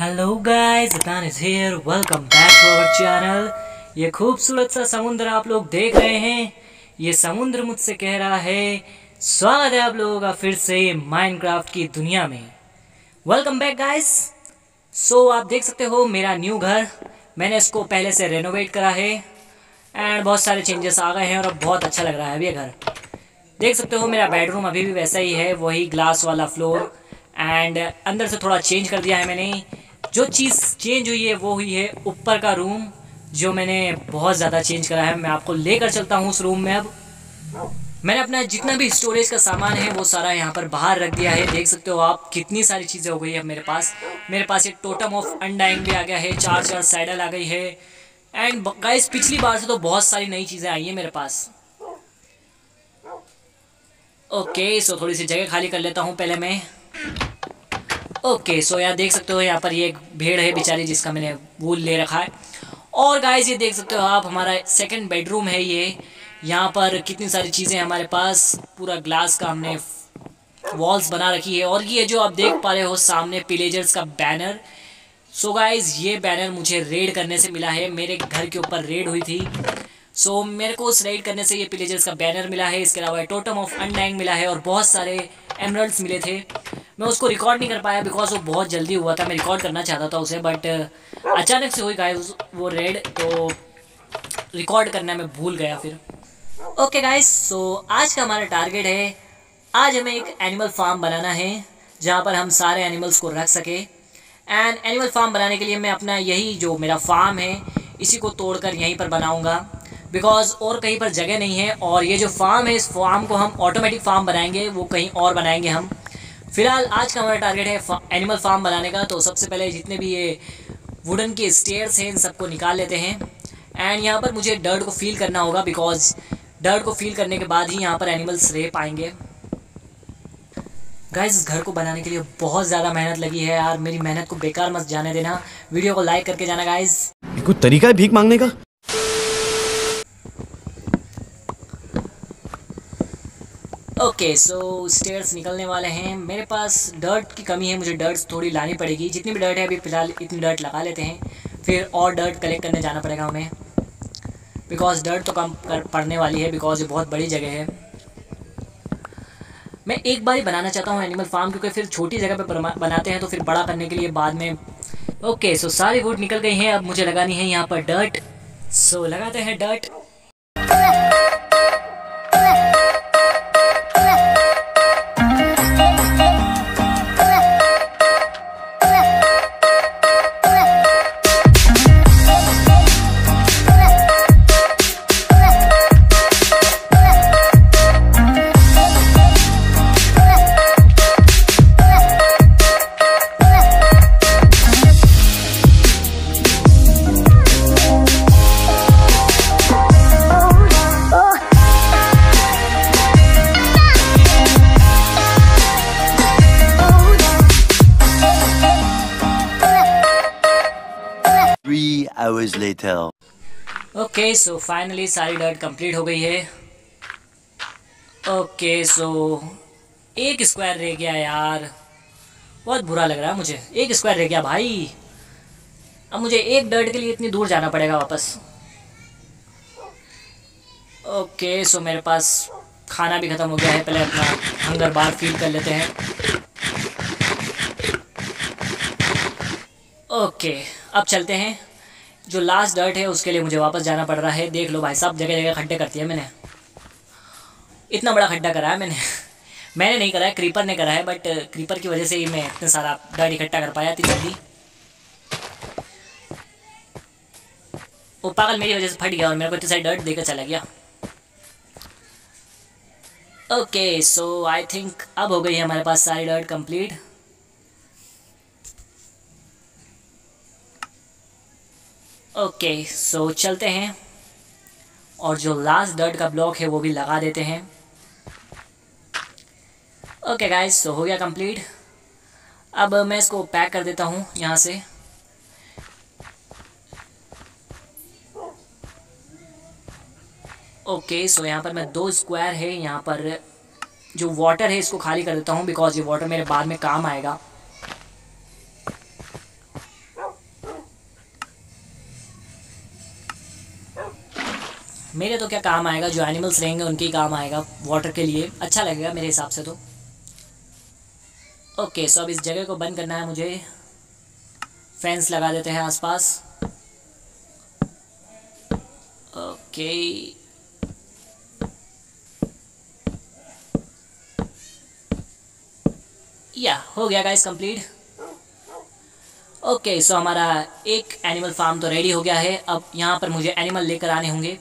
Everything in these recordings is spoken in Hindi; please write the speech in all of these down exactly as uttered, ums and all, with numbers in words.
Hello guys, Atan is here. Welcome back to our channel. ये खूबसूरत सा समुद्र आप लोग देख रहे हैं, ये समुद्र मुझसे कह रहा है स्वागत है आप लोगों का फिर से माइनक्राफ्ट की दुनिया में। Welcome back guys. सो आप देख सकते हो मेरा न्यू घर, मैंने इसको पहले से रेनोवेट करा है एंड बहुत सारे चेंजेस आ गए हैं और अब बहुत अच्छा लग रहा है। अब ये घर देख सकते हो, मेरा बेडरूम अभी भी वैसा ही है, वही ग्लास वाला फ्लोर एंड अंदर से थोड़ा चेंज कर दिया है मैंने। जो चीज़ चेंज हुई है वो हुई है ऊपर का रूम, जो मैंने बहुत ज़्यादा चेंज करा है। मैं आपको लेकर चलता हूँ उस रूम में। अब मैंने अपना जितना भी स्टोरेज का सामान है वो सारा यहाँ पर बाहर रख दिया है। देख सकते हो आप कितनी सारी चीज़ें हो गई है मेरे पास। मेरे पास एक टोटम ऑफ अनडाइंग भी आ गया है, चार चार सैडल आ गई है एंड गाइस पिछली बार से तो बहुत सारी नई चीज़ें आई हैं मेरे पास। ओके सो थोड़ी सी जगह खाली कर लेता हूँ पहले मैं। ओके okay, सो so यहाँ देख सकते हो, यहाँ पर ये एक भेड़ है बेचारी जिसका मैंने वूल ले रखा है। और गाइस ये देख सकते हो आप, हमारा सेकंड बेडरूम है ये। यहाँ पर कितनी सारी चीज़ें हमारे पास, पूरा ग्लास का हमने वॉल्स बना रखी है। और ये जो आप देख पा रहे हो सामने पिलेजर्स का बैनर, सो so गाइस ये बैनर मुझे रेड करने से मिला है। मेरे घर के ऊपर रेड हुई थी, सो so मेरे को उस रेड करने से ये पिलेजर्स का बैनर मिला है। इसके अलावा टोटम ऑफ अनडाइंग मिला है और बहुत सारे एमरल्ड्स मिले थे। मैं उसको रिकॉर्ड नहीं कर पाया बिकॉज वो बहुत जल्दी हुआ था। मैं रिकॉर्ड करना चाहता था उसे बट अचानक से हुई गाइस वो रेड, तो रिकॉर्ड करना मैं भूल गया फिर। ओके गाइस, सो आज का हमारा टारगेट है, आज हमें एक एनिमल फार्म बनाना है जहाँ पर हम सारे एनिमल्स को रख सके। एंड एनिमल फार्म बनाने के लिए मैं अपना यही जो मेरा फार्म है इसी को तोड़ कर यहीं पर बनाऊँगा बिकॉज और कहीं पर जगह नहीं है। और ये जो फार्म है इस फार्म को हम ऑटोमेटिक फार्म बनाएंगे, वो कहीं और बनाएंगे हम। फिलहाल आज का हमारा टारगेट है फा, एनिमल फार्म बनाने का। तो सबसे पहले जितने भी ये वुडन के स्टेयर्स हैं इन सबको निकाल लेते हैं एंड यहाँ पर मुझे डर्ट को फील करना होगा बिकॉज डर्ट को फील करने के बाद ही यहाँ पर एनिमल्स रह पाएंगे। गाइस इस घर को बनाने के लिए बहुत ज़्यादा मेहनत लगी है यार, मेरी मेहनत को बेकार मत जाने देना। वीडियो को लाइक करके जाना गाइस। कोई तरीका है भीख मांगने का? ओके सो स्टेयर्स निकलने वाले हैं। मेरे पास डर्ट की कमी है, मुझे डर्ट्स थोड़ी लानी पड़ेगी। जितनी भी डर्ट है अभी फ़िलहाल इतनी डर्ट लगा लेते हैं, फिर और डर्ट कलेक्ट करने जाना पड़ेगा हमें बिकॉज डर्ट तो कम कर पड़ने वाली है बिकॉज ये बहुत बड़ी जगह है। मैं एक बार ही बनाना चाहता हूँ एनिमल फार्म, क्योंकि फिर छोटी जगह पर बनाते हैं तो फिर बड़ा करने के लिए बाद में। ओके सो सारी वुड निकल गई हैं, अब मुझे लगानी है यहाँ पर डर्ट। सो लगाते हैं dirt. hours later. Okay so finally सारी डर्ट कंप्लीट हो गई है। ओके okay, सो so, एक स्क्वायर रह गया यार, बहुत बुरा लग रहा है मुझे। एक स्क्वायर रह गया भाई, अब मुझे एक डर्ट के लिए इतनी दूर जाना पड़ेगा वापस। ओके okay, सो so, मेरे पास खाना भी ख़त्म हो गया है, पहले अपना हंगर बार फील कर लेते हैं। ओके okay, अब चलते हैं। जो लास्ट डर्ट है उसके लिए मुझे वापस जाना पड़ रहा है। देख लो भाई साहब, जगह जगह खड्डे करती है मैंने, इतना बड़ा खड्डा करा है मैंने मैंने नहीं करा है, क्रीपर ने करा है, बट क्रीपर की वजह से ही मैं इतना सारा डर्ट इकट्ठा कर पाया इतनी जल्दी। वो पागल मेरी वजह से फट गया और मेरे को इतनी सारी डर्ट देकर चला गया। ओके सो आई थिंक अब हो गई है हमारे पास सारी dirt complete. Okay okay, so so चलते हैं और जो लास्ट डर्ट का ब्लॉक है वो भी लगा देते हैं। ओके गाइस सो हो गया कंप्लीट। अब मैं इसको पैक कर देता हूँ यहाँ से। ओके okay, सो so यहाँ पर मैं दो स्क्वायर है, यहाँ पर जो वाटर है इसको खाली कर देता हूँ बिकॉज ये वाटर मेरे बाद में काम आएगा। मेरे तो क्या काम आएगा, जो एनिमल्स रहेंगे उनके काम आएगा वाटर के लिए, अच्छा लगेगा मेरे हिसाब से तो। ओके सो अब इस जगह को बंद करना है मुझे, फेंस लगा देते हैं आसपास। ओके या हो गया guys complete. Okay okay, so so हमारा एक एनिमल फार्म तो रेडी हो गया है। अब यहाँ पर मुझे एनिमल लेकर आने होंगे,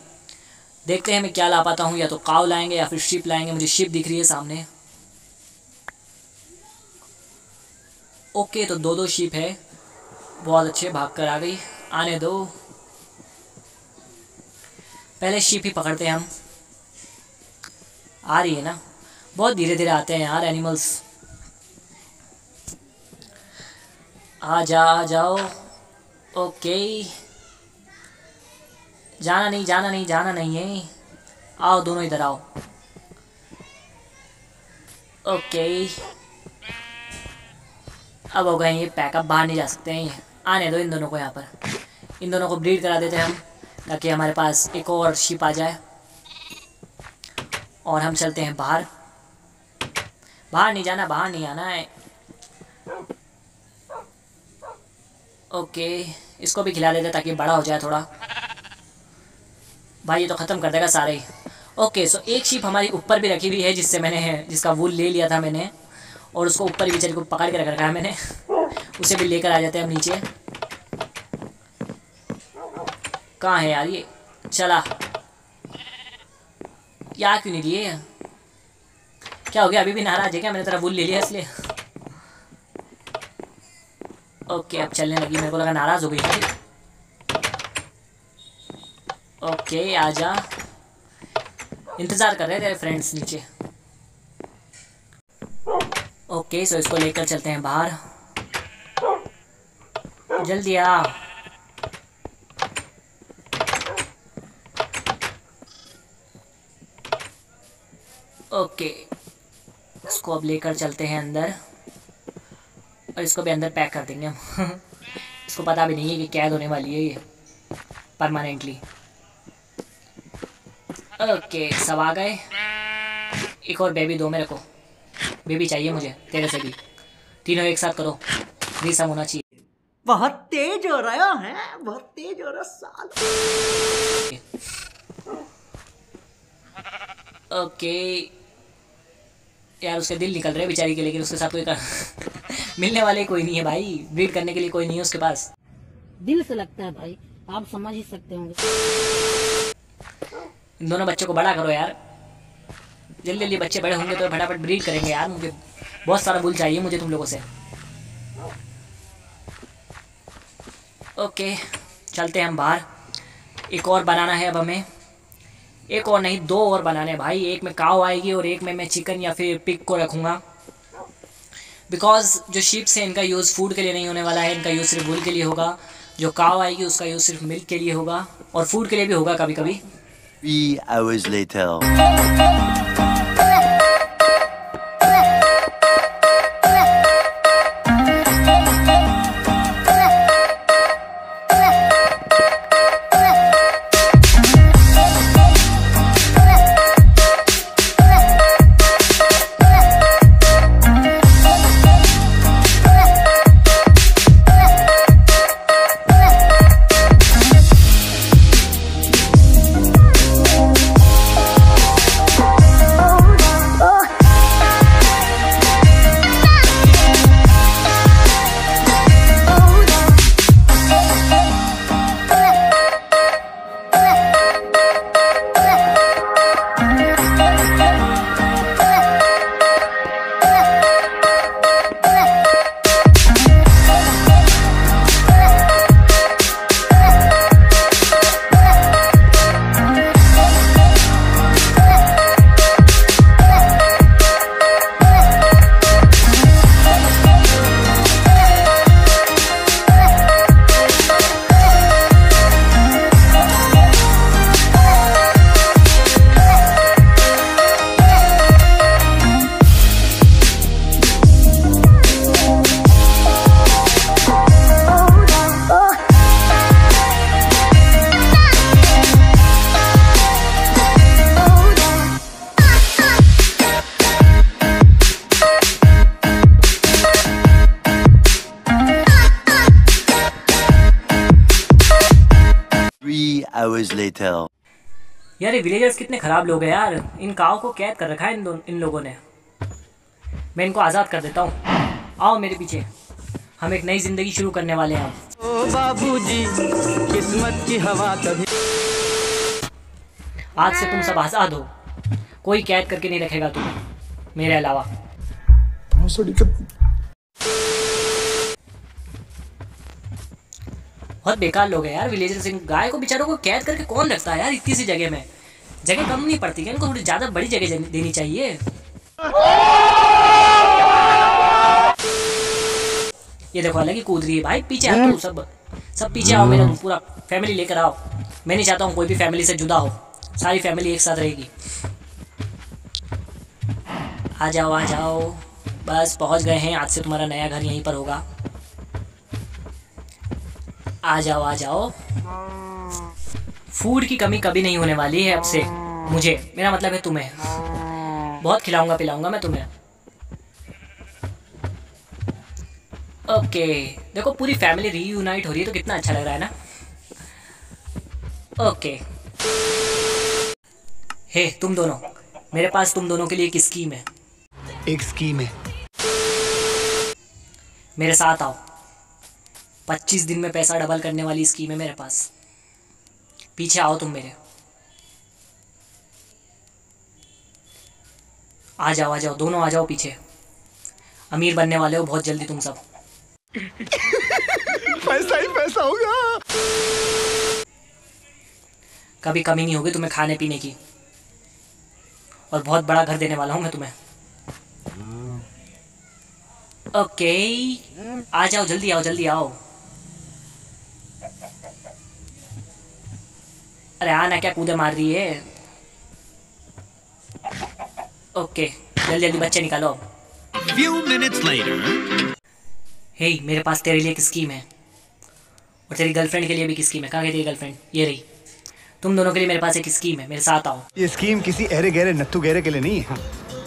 देखते हैं मैं क्या ला पाता हूँ, या तो काऊ लाएंगे या फिर शिप लाएंगे। मुझे शिप दिख रही है सामने। ओके okay, तो दो दो शिप है, बहुत अच्छे, भाग कर आ गई, आने दो, पहले शिप ही पकड़ते हैं हम। आ रही है ना, बहुत धीरे धीरे आते हैं यार एनिमल्स। आ जा आ जाओ। ओके जाना नहीं जाना नहीं जाना नहीं है, आओ दोनों इधर आओ। ओके अब हो गए ये पैक, अब बाहर नहीं जा सकते हैं, आने दो इन दोनों को यहाँ पर। इन दोनों को ब्रीड करा देते हैं हम, ताकि हमारे पास एक और शिप आ जाए। और हम चलते हैं बाहर, बाहर नहीं जाना, बाहर नहीं आना है। ओके okay, इसको भी खिला देते ताकि बड़ा हो जाए थोड़ा। भाई ये तो ख़त्म कर देगा सारे। ओके okay, सो एक शिप हमारी ऊपर भी रखी हुई है, जिससे मैंने जिसका वूल ले लिया था मैंने, और उसको ऊपर बेचारे को पकड़ के रख रखा है मैंने। उसे भी लेकर आ जाते हैं हम नीचे। कहाँ है यार ये, चला यार, क्यों नहीं लिए, क्या हो गया, अभी भी नाराज़ है क्या, मैंने तेरा वूल ले लिया इसलिए। ओके okay, अब चलने लगी, मेरे को लगा नाराज हो गई। ओके okay, आजा, इंतज़ार कर रहे हैं तेरे फ्रेंड्स नीचे। ओके okay, सो इसको लेकर चलते हैं बाहर, जल्दी आ। ओके okay, इसको अब लेकर चलते हैं अंदर, और इसको भी अंदर पैक कर देंगे हम। इसको पता भी नहीं है कि कैद होने वाली है ये परमानेंटली। ओके सब आ गए, एक और बेबी दो मेरे को, बेबी चाहिए मुझे तेरे से भी, तीनों एक साथ करो, ये सब होना चाहिए। बहुत तेज हो रहा है, बहुत तेज हो रहा साल। ओके यार उसके दिल निकल रहे बेचारी के, लेकिन उसके साथ कोई कर... मिलने वाले कोई नहीं है भाई, ब्रीड करने के लिए कोई नहीं है उसके पास। दिल से लगता है भाई, आप समझ ही सकते होंगे। इन दोनों बच्चों को बड़ा करो यार जल्दी जल्दी, बच्चे बड़े होंगे तो फटाफट ब्रीड करेंगे यार। मुझे बहुत सारा वूल चाहिए मुझे तुम लोगों से। ओके चलते हैं हम बाहर, एक और बनाना है अब हमें, एक और नहीं दो और बनाने हैं भाई। एक में काऊ आएगी और एक में मैं चिकन या फिर पिग को रखूँगा, बिकॉज जो शीप्स हैं इनका यूज़ फूड के लिए नहीं होने वाला है, इनका यूज़ सिर्फ वूल के लिए होगा। जो काऊ आएगी उसका यूज़ सिर्फ मिल्क के लिए होगा, और फूड के लिए भी होगा कभी कभी। hours later. यार ये विलेजर्स कितने खराब लोग हैं यार। इन काओ को कैद कर रखा है इन इन लोगों ने। मैं इनको आज़ाद कर देता हूँ, आओ मेरे पीछे, हम एक नई जिंदगी शुरू करने वाले हैं। ओ बाबूजी, किस्मत की हवा तभी। आज से तुम सब आज़ाद हो, कोई कैद करके नहीं रखेगा तुम्हें मेरे अलावा। बहुत बेकार लोग हैं यार विलेजर्स। गाय को बेचारों को कैद करके कौन रखता है यार इतनी सी जगह में। जगह कम नहीं पड़ती है इनको, थोड़ी ज्यादा बड़ी जगह देनी चाहिए। ये देखो अलग ही कूद रही है भाई, पीछे आओ तुम सब, सब पीछे आओ मेरे, तुम पूरा फैमिली लेकर आओ। मैं नहीं चाहता हूँ कोई भी फैमिली से जुदा हो, सारी फैमिली एक साथ रहेगी। आ जाओ आ जाओ, बस पहुँच गए हैं, आज से तुम्हारा नया घर यहीं पर होगा। आ जाओ आ जाओ, फूड की कमी कभी नहीं होने वाली है अब से मुझे, मेरा मतलब है तुम्हें। बहुत खिलाऊंगा पिलाऊंगा मैं तुम्हें। ओके देखो पूरी फैमिली रीयूनाइट हो रही है तो कितना अच्छा लग रहा है ना। ओके हे तुम दोनों, मेरे पास तुम दोनों के लिए एक स्कीम है। एक स्कीम है, मेरे साथ आओ। पच्चीस दिन में पैसा डबल करने वाली स्कीम है मेरे पास। पीछे आओ तुम मेरे, आ जाओ आ जाओ दोनों आ जाओ पीछे। अमीर बनने वाले हो बहुत जल्दी तुम सब। पैसा ही पैसा होगा, कभी कमी नहीं होगी तुम्हें खाने पीने की। और बहुत बड़ा घर देने वाला हूँ मैं तुम्हें। ओके आ जाओ, जल्दी आओ जल्दी आओ। अरे आना, क्या कूदे मार रही है। ओके जल्दी जल्दी बच्चे निकालो। Few minutes later. हे hey, मेरे पास तेरे लिए एक स्कीम है, और तेरी गर्लफ्रेंड के लिए भी एक स्कीम है। कहाँ गई तेरी गर्लफ्रेंड? ये रही। तुम दोनों के लिए मेरे पास एक स्कीम है, मेरे साथ आओ। ये स्कीम किसी अहरे गहरे नत्थु गहरे के लिए नहीं है,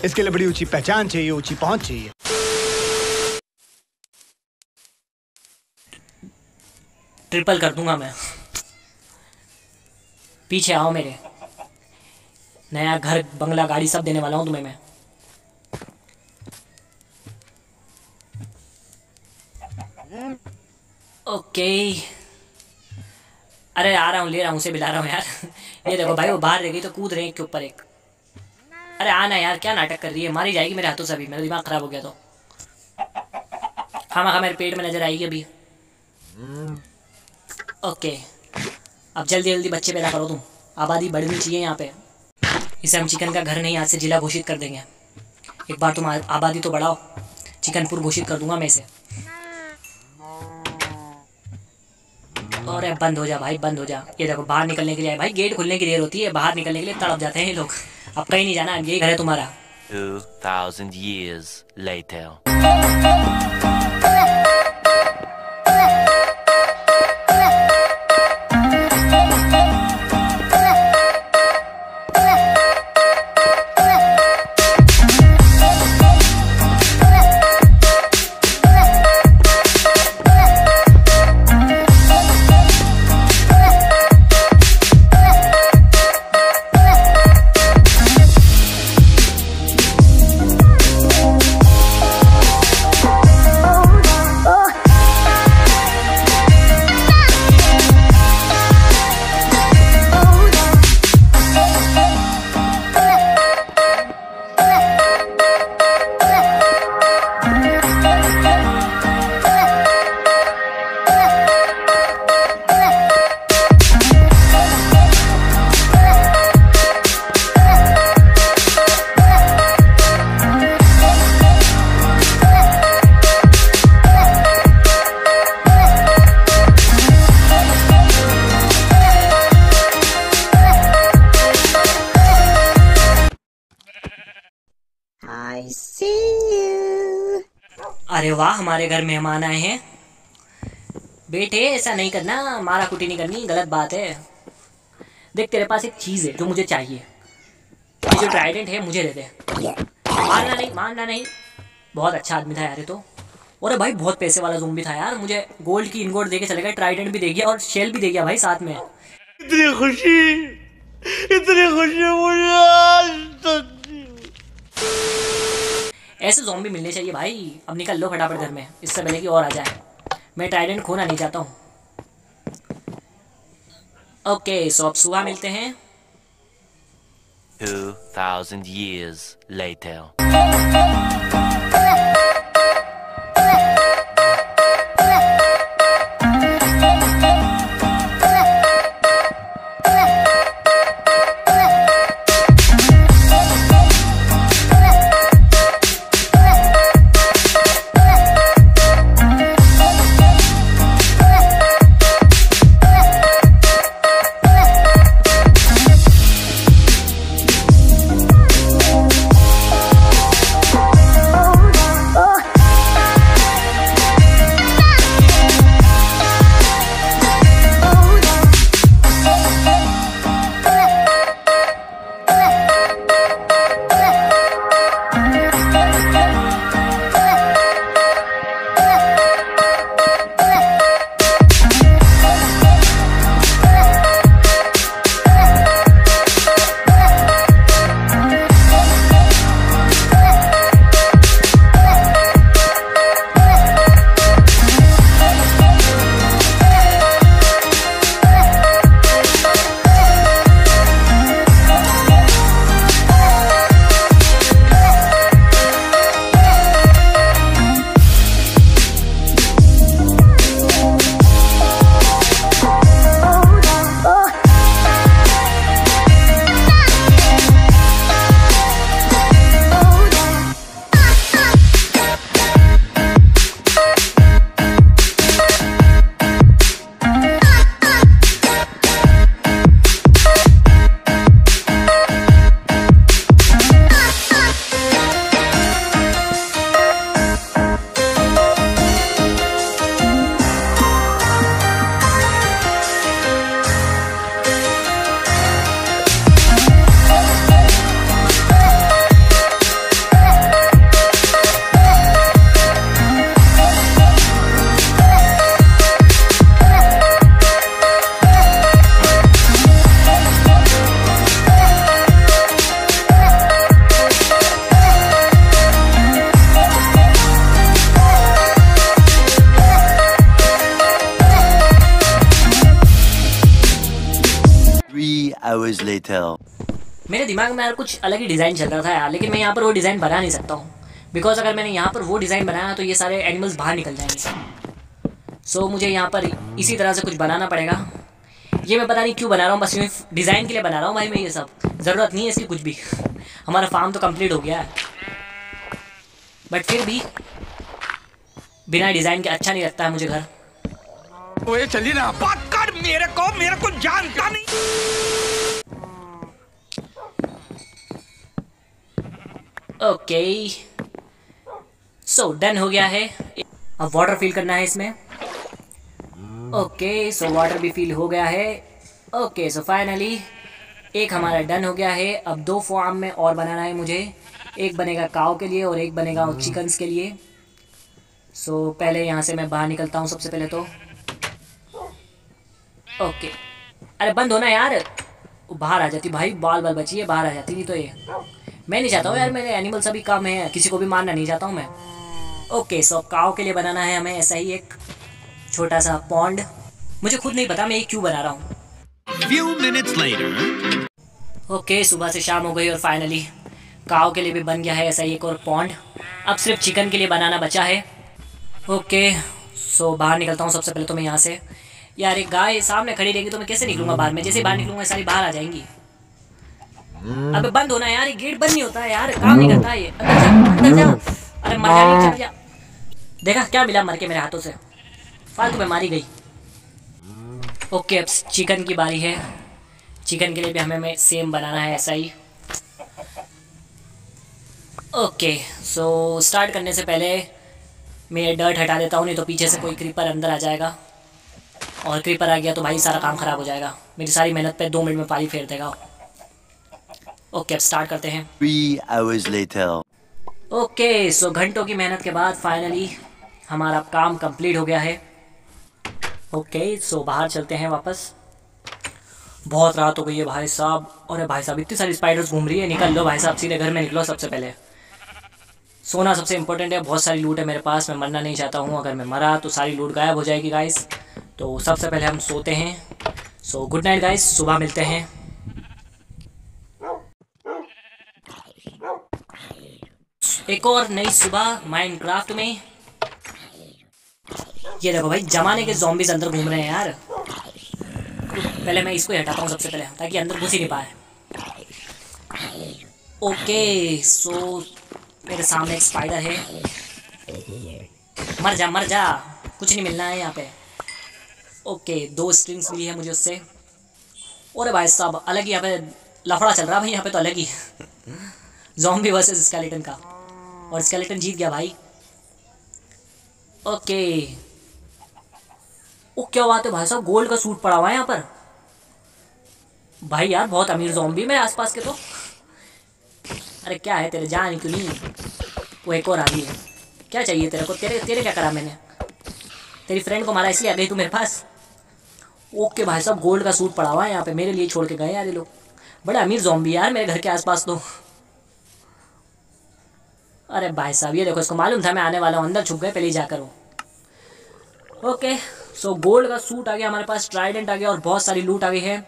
इसके लिए बड़ी ऊंची पहचान चाहिए, ऊंची पहुंच चाहिए। ट्रिपल कर दूंगा मैं। पीछे आओ मेरे, नया घर बंगला गाड़ी सब देने वाला हूँ तुम्हें मैं। ओके अरे आ रहा हूँ, ले रहा हूँ, उसे बिला रहा हूँ यार। ये देखो भाई वो बाहर रह गई तो कूद रहे हैं एक के ऊपर एक। अरे आना यार, क्या नाटक कर रही है, मारी जाएगी मेरे हाथों से अभी। मेरा दिमाग खराब हो गया तो खामा खा मेरे पेट में नजर आएगी अभी। Okay okay. अब जल्दी जल्दी बच्चे पैदा करो तुम, आबादी बढ़नी चाहिए यहाँ पे। इसे हम चिकन का घर नहीं, आज से जिला घोषित कर देंगे। एक बार तुम आबादी तो बढ़ाओ, चिकनपुर घोषित कर दूंगा मैं इसे। अरे बंद हो जा भाई बंद हो जा। ये देखो बाहर निकलने के लिए भाई, गेट खुलने की देर होती है, बाहर निकलने के लिए तड़प जाते हैं ये लोग। अब कहीं नहीं जाना, ये घर है तुम्हारा। अरे वाह हमारे घर मेहमान आए हैं। बेटे ऐसा नहीं करना, मारा कुटी नहीं करनी, गलत बात है। देख तेरे पास एक चीज़ है जो मुझे चाहिए, ये जो ट्राइडेंट है मुझे दे दे। मारना नहीं मारना नहीं, बहुत अच्छा आदमी था यार ये तो। अरे भाई बहुत पैसे वाला ज़ोंबी था यार, मुझे गोल्ड की इनगोट दे के चले गए, ट्राइडेंट भी दे गया और शेल भी दे गया भाई साथ में। इतनी खुशी इतनी खुशी मुझे आज तक। ऐसे ज़ॉम्बी मिलने चाहिए भाई। अब निकल लो फटाफट घर में, इससे पहले कि और आ जाए। मैं टाइडेंट खोना नहीं चाहता हूँ। ओके सो अब सुबह मिलते हैं। two thousand years later Later. मेरे दिमाग में यार कुछ अलग ही डिज़ाइन चल रहा था यार, लेकिन मैं यहाँ पर वो डिज़ाइन बना नहीं सकता हूँ बिकॉज अगर मैंने यहाँ पर वो डिज़ाइन बनाया तो ये सारे एनिमल्स बाहर निकल जाएंगे। सो so, मुझे यहाँ पर इसी तरह से कुछ बनाना पड़ेगा। ये मैं पता नहीं क्यों बना रहा हूँ, बस मैं डिज़ाइन के लिए बना रहा हूँ भाई। मैं ये सब ज़रूरत नहीं है इसकी कुछ भी। हमारा फार्म तो कम्प्लीट हो गया है बट फिर भी बिना डिज़ाइन के अच्छा नहीं लगता है मुझे घर। ओए चलिए ना, बात कर मेरे को मेरे को जानता नहीं। ओके सो डन हो गया है। अब वाटर फिल करना है इसमें। ओके सो वाटर भी फिल हो गया है। ओके सो फाइनली एक हमारा डन हो गया है। अब दो फॉर्म में और बनाना है मुझे, एक बनेगा काऊ के लिए और एक बनेगा चिकन्स के लिए। सो so, पहले यहाँ से मैं बाहर निकलता हूँ सबसे पहले तो। ओके अरे बंद होना यार, बाहर आ जाती भाई, बाल बाल बची है, बाहर आ जाती नहीं तो ये मैं नहीं चाहता हूँ यार। मेरे एनिमल सभी काम है, किसी को भी मारना नहीं चाहता हूँ मैं। ओके सो अब काऊ के लिए बनाना है हमें ऐसा ही एक छोटा सा पॉन्ड। मुझे खुद नहीं पता मैं ये क्यों बना रहा हूँ। ओके सुबह से शाम हो गई और फाइनली काऊ के लिए भी बन गया है ऐसा ही एक और पॉन्ड। अब सिर्फ चिकन के लिए बनाना बचा है। ओके सो बाहर निकलता हूँ सबसे पहले तो मैं यहाँ से। यार एक गाय सामने खड़ी रहेगी तो मैं कैसे निकलूँगा बाहर में? जैसे बाहर निकलूँगा सारी बाहर आ जाएंगी। अबे बंद होना यार, ये गेट बंद नहीं होता है यार, काम नहीं करता है ये। अंदर जा, अंदर जा। अरे मर जा, चल जा। देखा क्या मिला मर के मेरे हाथों से, फालतू में मारी गई। ओके अब चिकन की बारी है। चिकन के लिए भी हमें सेम बनाना है ऐसा ही। ओके सो स्टार्ट करने से पहले मैं डर्ट हटा देता हूँ, नहीं तो पीछे से कोई क्रीपर अंदर आ जाएगा और क्रीपर आ गया तो भाई सारा काम खराब हो जाएगा। मेरी सारी मेहनत पे दो मिनट में पानी फेर देगा। ओके अब स्टार्ट करते हैं। three hours later okay so घंटों की मेहनत के बाद फाइनली हमारा काम कंप्लीट हो गया है। ओके सो बाहर चलते हैं वापस। बहुत रात हो गई है भाई साहब। और भाई साहब इतनी सारी स्पाइडर्स घूम रही है, निकल लो भाई साहब, सीधे घर में निकलो। सबसे पहले सोना सबसे इंपॉर्टेंट है, बहुत सारी लूट है मेरे पास, मैं मरना नहीं चाहता हूँ। अगर मैं मरा तो सारी लूट गायब हो जाएगी गाइस। तो सबसे पहले हम सोते हैं। सो गुड नाइट गाइस, सुबह मिलते हैं। एक और नई सुबह माइनक्राफ्ट में। ये देखो भाई जमाने के ज़ॉम्बीज़ अंदर घूम रहे हैं यार। पहले मैं इसको हटाता हूँ सबसे पहले, ताकि अंदर घुस ही नहीं पाए। ओके सो मेरे सामने एक स्पाइडर है। मर जा मर जा, कुछ नहीं मिलना है यहाँ पे। ओके दो स्ट्रिंग्स मिली है मुझे उससे। और भाई साहब अलग ही यहाँ पे लफड़ा चल रहा है भाई, यहाँ पे तो अलग ही ज़ॉम्बी वर्सेस स्केलेटन का। और स्केलेटन जीत गया भाई। ओके ओ क्या बात है भाई साहब, गोल्ड का सूट पड़ा हुआ है यहाँ पर। भाई यार बहुत अमीर ज़ॉम्बी मेरे आसपास के तो। अरे क्या है तेरे, जान क्यों नहीं। वो एक और आ गई है, क्या चाहिए तेरे को, तेरे तेरे क्या करा मैंने। तेरी फ्रेंड को मारा इसलिए आ गई तू मेरे पास। ओके भाई साहब गोल्ड का सूट पड़ा हुआ है यहाँ पे, मेरे लिए छोड़ के गए यार ये लोग। बड़े अमीर ज़ॉम्बी यार मेरे घर के आसपास तो। अरे भाई साहब ये देखो, इसको मालूम था मैं आने वाला हूँ, अंदर छुप गए पहले ही जाकर वो। ओके सो गोल्ड का सूट आ गया हमारे पास, ट्राइडेंट आ गया और बहुत सारी लूट आ गई है।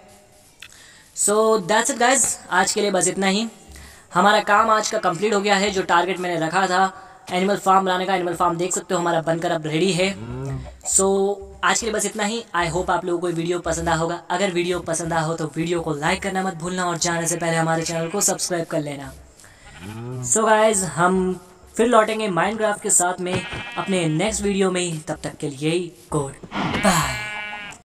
सो दैट्स इट गाइज, आज के लिए बस इतना ही। हमारा काम आज का कंप्लीट हो गया है, जो टारगेट मैंने रखा था एनिमल फार्म बनाने का। एनिमल फार्म देख सकते हो हमारा बनकर अब रेडी है। सो so, आज के लिए बस इतना ही। आई होप आप लोगों को वीडियो पसंद आ होगा। अगर वीडियो पसंद आ हो तो वीडियो को लाइक करना मत भूलना, और जाने से पहले हमारे चैनल को सब्सक्राइब कर लेना। सो so गाइज हम फिर लौटेंगे माइनक्राफ्ट के साथ में अपने नेक्स्ट वीडियो में। तब तक के लिए गुड बाय।